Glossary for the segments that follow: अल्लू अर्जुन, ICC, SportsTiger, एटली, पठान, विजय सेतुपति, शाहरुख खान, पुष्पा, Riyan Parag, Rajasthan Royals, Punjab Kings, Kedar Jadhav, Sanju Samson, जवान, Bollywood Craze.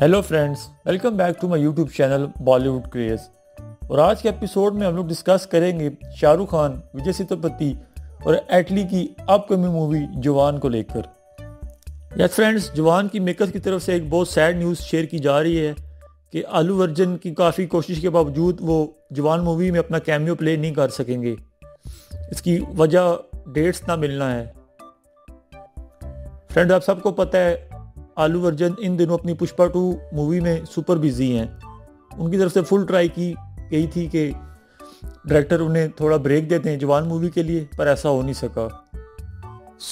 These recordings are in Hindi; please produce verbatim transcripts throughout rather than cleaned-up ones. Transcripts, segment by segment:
Hello friends, welcome back to my YouTube channel Bollywood craze. और आज के एपिसोड में हम लोग डिस्कस करेंगे शाहरुख खान, विजय सेतुपति और एटली की अपकमिंग मूवी जवान को लेकर। यस फ्रेंड्स, जवान की मेकर्स की तरफ से एक बहुत सैड न्यूज़ शेयर की जा रही है कि अल्लू अर्जुन की काफ़ी कोशिश के बावजूद वो जवान मूवी में अपना कैमियो प्ले नहीं कर सकेंगे। इसकी वजह डेट्स ना मिलना है। फ्रेंड्स, आप सबको पता है अल्लू अर्जुन इन दिनों अपनी पुष्पा टू मूवी में सुपर बिजी हैं। उनकी तरफ से फुल ट्राई की गई थी कि डायरेक्टर उन्हें थोड़ा ब्रेक देते हैं जवान मूवी के लिए, पर ऐसा हो नहीं सका।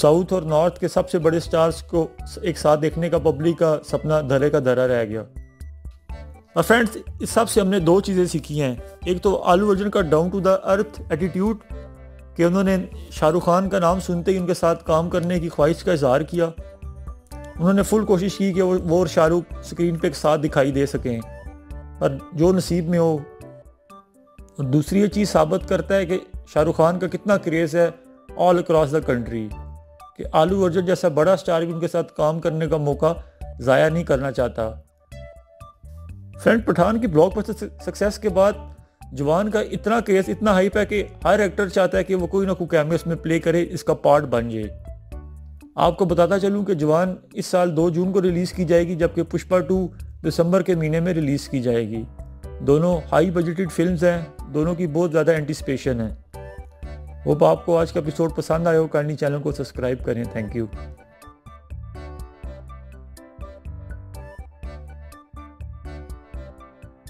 साउथ और नॉर्थ के सबसे बड़े स्टार्स को एक साथ देखने का पब्लिक का सपना धरे का धरा रह गया। और फ्रेंड्स, इस सब से हमने दो चीज़ें सीखी हैं। एक तो अल्लू अर्जुन का down to the earth attitude कि उन्होंने शाहरुख खान का नाम सुनते ही उनके साथ काम करने की ख्वाहिश का इजहार किया। उन्होंने फुल कोशिश की कि वो वो और शाहरुख स्क्रीन पे एक साथ दिखाई दे सकें, पर जो नसीब में हो। और दूसरी ये चीज़ साबित करता है कि शाहरुख खान का कितना क्रेज़ है ऑल अक्रॉस द कंट्री, कि अल्लू अर्जुन जैसा बड़ा स्टार भी उनके साथ काम करने का मौका ज़ाया नहीं करना चाहता। फ्रेंड, पठान की ब्लॉकबस्टर सक्सेस के बाद जवान का इतना क्रेज़, इतना हाइप है कि हर एक्टर चाहता है कि वो कोई ना कोई कैमियो उसमें प्ले करे, इसका पार्ट बन जाए। आपको बताता चलूं कि जवान इस साल दो जून को रिलीज़ की जाएगी, जबकि पुष्पा टू दिसंबर के महीने में रिलीज़ की जाएगी। दोनों हाई बजटेड फिल्म्स हैं, दोनों की बहुत ज़्यादा एंटिसिपेशन है। होप आपको आज का एपिसोड पसंद आया हो। काइंडली चैनल को सब्सक्राइब करें। Thank you.